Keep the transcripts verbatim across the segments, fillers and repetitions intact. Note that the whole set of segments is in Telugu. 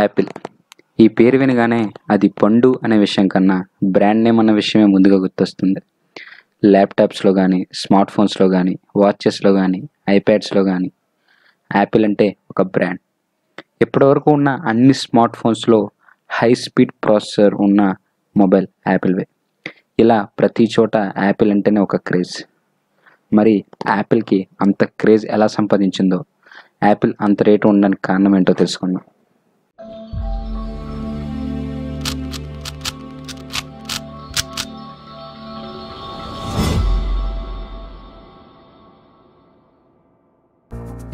యాపిల్. ఈ పేరు వినగానే అది పండు అనే విషయం కన్నా బ్రాండ్ నేమ్ అన్న విషయమే ముందుగా గుర్తొస్తుంది. ల్యాప్టాప్స్లో కానీ, స్మార్ట్ ఫోన్స్లో కానీ, వాచెస్లో కానీ, ఐప్యాడ్స్లో కానీ యాపిల్ అంటే ఒక బ్రాండ్. ఇప్పటివరకు ఉన్న అన్ని స్మార్ట్ ఫోన్స్లో హై స్పీడ్ ప్రాసెసర్ ఉన్న మొబైల్ యాపిల్వే. ఇలా ప్రతి చోట యాపిల్ అంటేనే ఒక క్రేజ్. మరి యాపిల్కి అంత క్రేజ్ ఎలా సంపాదించిందో, యాపిల్ అంత రేటు ఉండడానికి కారణం ఏంటో తెలుసుకుందాం.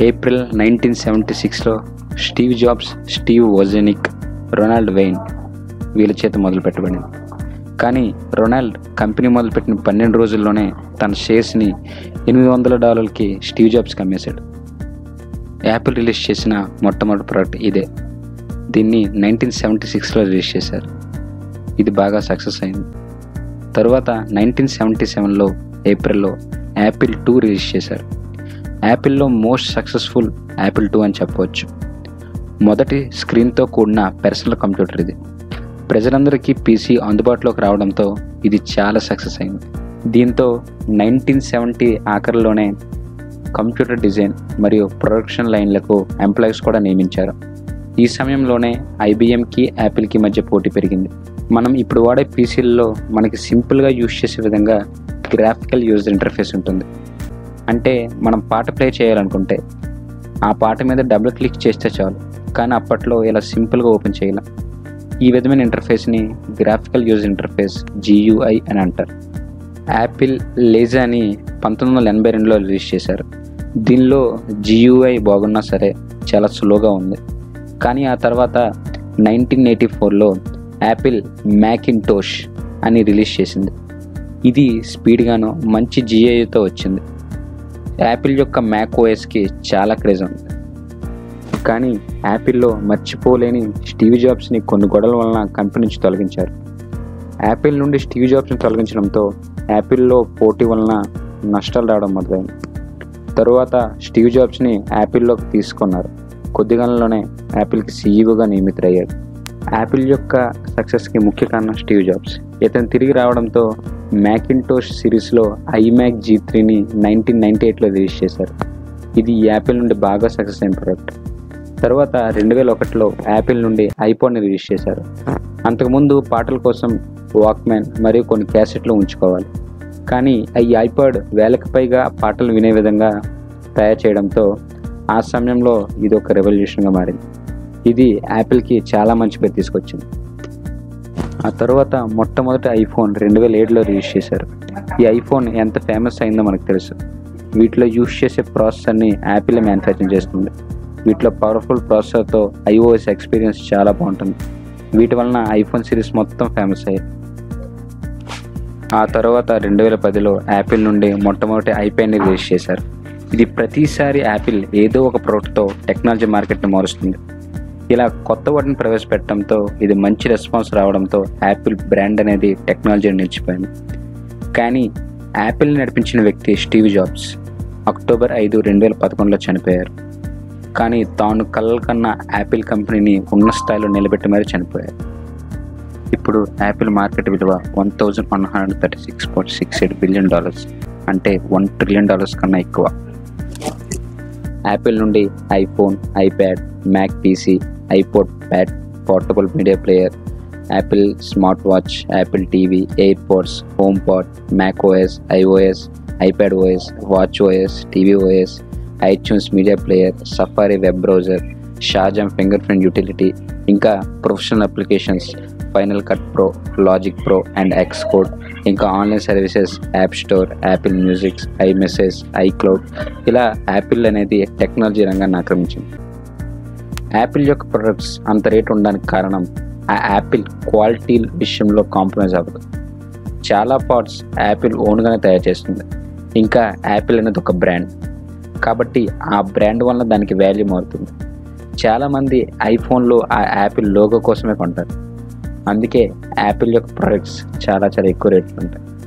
ఏప్రిల్ నైన్టీన్ సెవెంటీ సిక్స్లో Steve Jobs, Steve Wozniak, Ronald Wayne వీళ్ళ చేత మొదలు పెట్టబడింది. కానీ రొనాల్డ్ కంపెనీ మొదలుపెట్టిన పన్నెండు రోజుల్లోనే తన షేర్స్ని ఎనిమిది వందల డాలర్లకి స్టీవ్ జాబ్స్కి అమ్మేశాడు. యాపిల్ రిలీజ్ చేసిన మొట్టమొదటి ప్రోడక్ట్ ఇదే. దీన్ని నైన్టీన్ సెవెంటీ సిక్స్లో రిలీజ్ చేశారు. ఇది బాగా సక్సెస్ అయింది. తరువాత నైన్టీన్ సెవెంటీ సెవెన్లో ఏప్రిల్లో యాపిల్ టూ రిలీజ్ చేశారు. యాపిల్లో మోస్ట్ సక్సెస్ఫుల్ యాపిల్ టూ అని చెప్పవచ్చు. మొదటి స్క్రీన్తో కూడిన పర్సనల్ కంప్యూటర్ ఇది. ప్రజలందరికీ పీసీ అందుబాటులోకి రావడంతో ఇది చాలా సక్సెస్ అయింది. దీంతో నైన్టీన్ సెవెంటీ ఆఖరిలోనే కంప్యూటర్ డిజైన్ మరియు ప్రొడక్షన్ లైన్లకు ఎంప్లాయీస్ కూడా నియమించారు. ఈ సమయంలోనే ఐబీఎంకి యాపిల్కి మధ్య పోటీ పెరిగింది. మనం ఇప్పుడు వాడే పీసీల్లో మనకి సింపుల్గా యూజ్ చేసే విధంగా గ్రాఫికల్ యూజర్ ఇంటర్ఫేస్ ఉంటుంది. అంటే మనం పాట ప్లే చేయాలనుకుంటే ఆ పాట మీద డబుల్ క్లిక్ చేస్తే చాలు. కానీ అప్పట్లో ఇలా సింపుల్గా ఓపెన్ చేయాలి. ఈ విధమైన ఇంటర్ఫేస్ని గ్రాఫికల్ యూజర్ ఇంటర్ఫేస్, జియూఐ అని అంటారు. యాపిల్ లేజా అని పంతొమ్మిది వందల ఎనభై రెండులో రిలీజ్ చేశారు. దీనిలో జియూఐ బాగున్నా సరే చాలా సులువుగా ఉంది. కానీ ఆ తర్వాత నైన్టీన్ ఎయిటీ ఫోర్లో యాపిల్ మ్యాకింటోష్ అని రిలీజ్ చేసింది. ఇది స్పీడ్గాను మంచి జియూఐతో వచ్చింది. యాపిల్ యొక్క మ్యాక్ ఓఎస్కి చాలా క్రేజ్ ఉంది. కానీ యాపిల్లో మర్చిపోలేని స్టీవ్ జాబ్స్ని కొన్ని గొడవల వలన కంపెనీ నుంచి తొలగించారు. యాపిల్ నుండి స్టీవ్ జాబ్స్ని తొలగించడంతో యాపిల్లో పోటీ వలన నష్టాలు రావడం మొదలైంది. తరువాత స్టీవ్ జాబ్స్ని యాపిల్లోకి తీసుకున్నారు. కొద్ది కాలంలోనే యాపిల్కి సీఈఓగా నియమితులయ్యారు. యాపిల్ యొక్క సక్సెస్కి ముఖ్య కారణం స్టీవ్ జాబ్స్. ఇతను తిరిగి రావడంతో మ్యాకింటోష్ సిరీస్లో ఐమ్యాక్ జీ త్రీని నైన్టీన్ నైన్టీ ఎయిట్లో రిలీజ్ చేశారు. ఇది యాపిల్ నుండి బాగా సక్సెస్ అయిన ప్రోడక్ట్. తర్వాత రెండు వేల ఒకటిలో యాపిల్ నుండి ఐపాడ్ని రిలీజ్ చేశారు. అంతకుముందు పాటల కోసం వాక్మ్యాన్ మరియు కొన్ని క్యాసెట్లు ఉంచుకోవాలి. కానీ ఈ ఐపాడ్ వేలకు పైగా పాటలు వినే విధంగా తయారు చేయడంతో ఆ సమయంలో ఇది ఒక రెవల్యూషన్గా మారింది. ఇది యాపిల్కి చాలా మంచి పేరు తీసుకొచ్చింది. ఆ తర్వాత మొట్టమొదటి ఐఫోన్ రెండు వేల ఏడులో రిలీజ్ చేశారు. ఈ ఐఫోన్ ఎంత ఫేమస్ అయిందో మనకు తెలుసు. వీటిలో యూజ్ చేసే ప్రాసెసర్ని యాపిల్ మ్యానుఫ్యాక్చరింగ్ చేస్తుంది. వీటిలో పవర్ఫుల్ ప్రాసెసర్తో ఐఓఎస్ ఎక్స్పీరియన్స్ చాలా బాగుంటుంది. వీటి వలన ఐఫోన్ సిరీస్ మొత్తం ఫేమస్ అయ్యాయి. ఆ తర్వాత రెండు వేల పదిలో యాపిల్ నుండి మొట్టమొదటి ఐప్యాడ్ని రిలీజ్ చేశారు. ఇది ప్రతిసారి యాపిల్ ఏదో ఒక ప్రోడక్ట్తో టెక్నాలజీ మార్కెట్ని మారుస్తుంది. ఇలా కొత్త వాటిని ప్రవేశపెట్టడంతో ఇది మంచి రెస్పాన్స్ రావడంతో యాపిల్ బ్రాండ్ అనేది టెక్నాలజీని నిలిచిపోయింది. కానీ యాపిల్ని నడిపించిన వ్యక్తి స్టీవ్ జాబ్స్ అక్టోబర్ ఐదు రెండు వేల పదకొండులో చనిపోయారు. కానీ తాను కళ్ళ కన్నా యాపిల్ కంపెనీని ఉన్న స్థాయిలో నిలబెట్టి మరీ చనిపోయారు. ఇప్పుడు యాపిల్ మార్కెట్ విలువ one thousand one hundred thirty six point six eight billion dollars అంటే వన్ ట్రిలియన్ డాలర్స్ కన్నా ఎక్కువ. యాపిల్ నుండి iPhone, iPad, Mac PC, iPod pad, portable media player, Apple smart watch, Apple TV, AirPods, HomePod, Mac OS, iOS, iPad OS, watch OS, TV OS, iTunes media player, Safari web browser, Shazam fingerprint utility, ఇంకా professional applications Final Cut Pro, Logic Pro and Xcode, ఇంకా online services app store, Apple music, iMessage, iCloud, ఇలా యాపిల్ అనేది టెక్నాలజీ రంగాన్ని ఆక్రమించింది. యాపిల్ యొక్క ప్రొడక్ట్స్ అంత రేటు ఉండడానికి కారణం ఆ యాపిల్ క్వాలిటీ విషయంలో కాంప్రమైజ్ అవ్వదు. చాలా పార్ట్స్ యాపిల్ ఓన్గానే తయారు చేస్తుంది. ఇంకా యాపిల్ అనేది ఒక బ్రాండ్ కాబట్టి ఆ బ్రాండ్ వలన దానికి వాల్యూ మారుతుంది. చాలామంది ఐఫోన్లో ఆ యాపిల్ లోగో కోసమే కొంటారు. అందుకే యాపిల్ యొక్క ప్రొడక్ట్స్ చాలా చాలా ఎక్కువ రేట్లు ఉంటాయి.